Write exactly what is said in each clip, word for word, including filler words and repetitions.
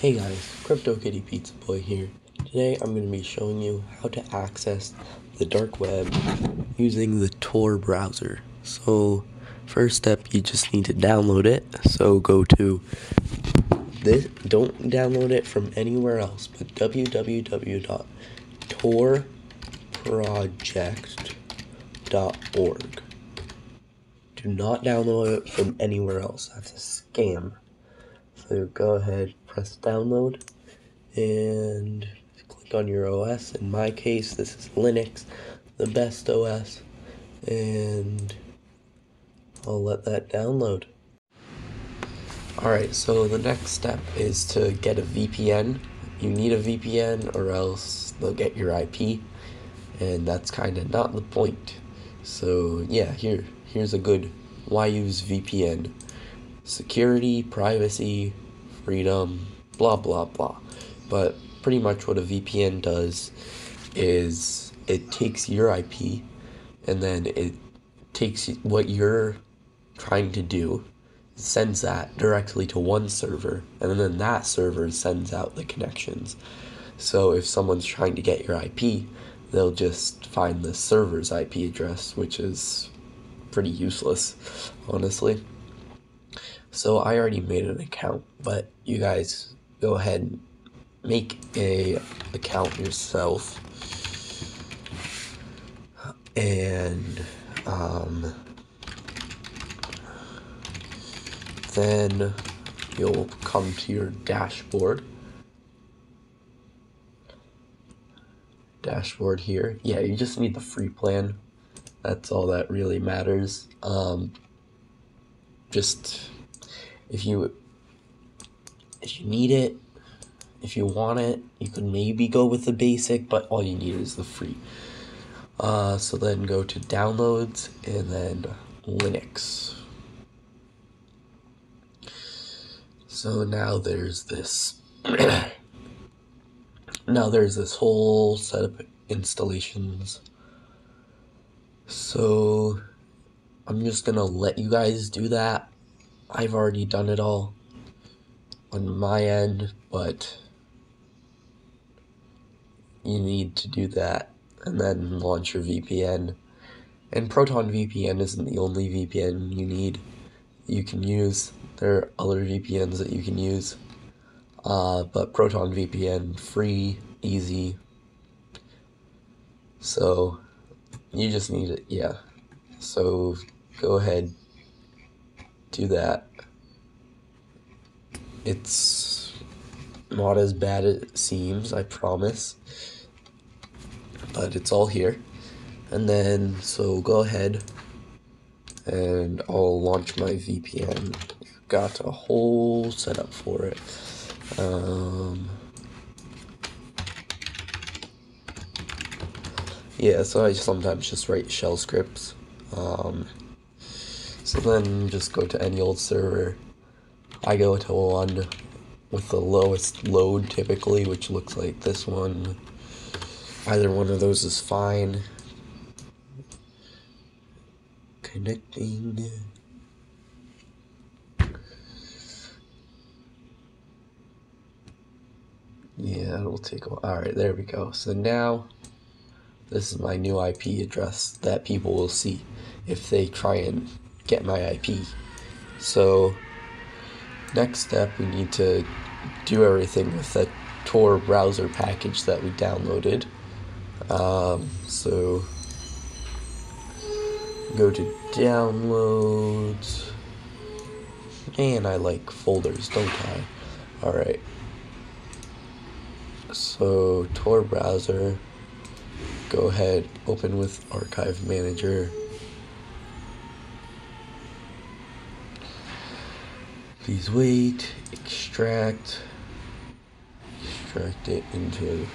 Hey guys, Crypto Kitty Pizza Boy here. Today I'm going to be showing you how to access the dark web using the Tor browser. So first step, you just need to download it. So go to this, don't download it from anywhere else, but w w w dot tor project dot org. Do not download it from anywhere else, that's a scam. So go ahead, press download, and click on your O S. In my case, this is Linux, the best O S, and I'll let that download. Alright, so the next step is to get a V P N. You need a V P N or else they'll get your I P, and that's kind of not the point. So yeah, here, here's a good why use V P N. Security, privacy, freedom, blah blah blah. But pretty much what a V P N does is it takes your I P and then it takes what you're trying to do, sends that directly to one server, and then that server sends out the connections. So if someone's trying to get your I P, they'll just find the server's I P address, which is pretty useless, honestly. So I already made an account, but you guys go ahead and make a account yourself. And um, then you'll come to your dashboard. Dashboard here. Yeah, you just need the free plan. That's all that really matters. Um, just... If you, if you need it, if you want it, you could maybe go with the basic, but all you need is the free. Uh, so then go to downloads and then Linux. So now there's this, now there's this whole set of installations. So I'm just gonna let you guys do that. I've already done it all on my end, but you need to do that and then launch your V P N. And ProtonVPN isn't the only V P N you need, you can use. There are other V P Ns that you can use, uh, but ProtonVPN, free, easy. So you just need it, yeah. So go ahead. Do that. It's not as bad as it seems, I promise, but it's all here. And then so go ahead and I'll launch my V P N. Got a whole setup for it. Um, yeah, so I sometimes just write shell scripts. Um, So then just go to any old server. I go to one with the lowest load typically, which looks like this one. Either one of those is fine. Connecting. Yeah, it'll take a while. Alright, there we go. So now this is my new I P address that people will see if they try and get my I P. So next step, we need to do everything with that Tor browser package that we downloaded. Um, so go to downloads, and I like folders, don't I? Alright, so Tor browser, go ahead, open with archive manager. Please wait, extract, extract it into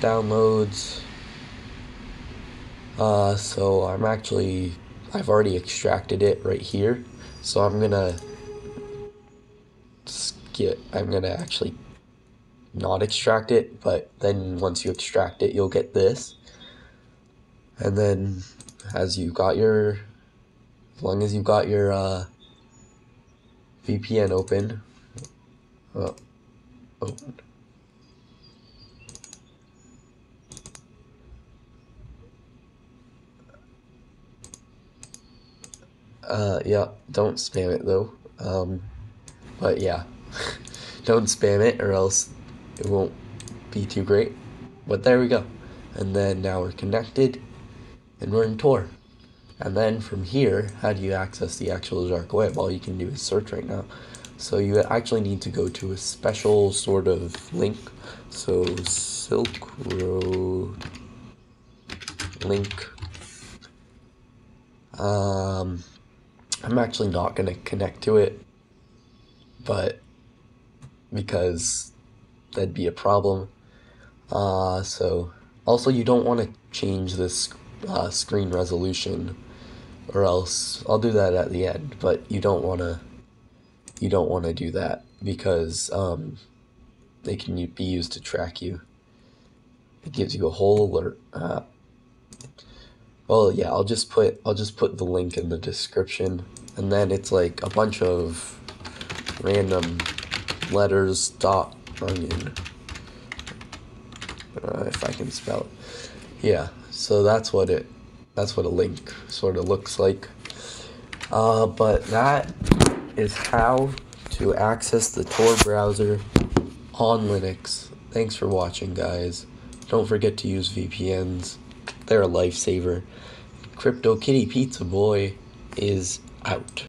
downloads. Uh, so I'm actually, I've already extracted it right here. So I'm gonna skip, I'm gonna actually not extract it, but then once you extract it, you'll get this. And then as you got your, as long as you got your, uh, V P N open, oh, open. Uh, yeah, don't spam it though. Um, but yeah, don't spam it or else it won't be too great. But there we go. And then now we're connected and we're in Tor. And then from here, how do you access the actual dark web? All you can do is search right now. So you actually need to go to a special sort of link. So Silk Road link. Um, I'm actually not going to connect to it, but because that'd be a problem. Uh, so also you don't want to change this uh, screen resolution, or else I'll do that at the end. But you don't want to, you don't want to do that because um, they can be used to track you. It gives you a whole alert. Uh, well, yeah, I'll just put I'll just put the link in the description, and then it's like a bunch of random letters dot onion. Uh, if I can spell it. Yeah, so that's what it that's what a link sort of looks like. Uh, but that is how to access the Tor browser on Linux. Thanks for watching, guys. Don't forget to use V P Ns. They're a lifesaver. Crypto Kitty Pizza Boy is out.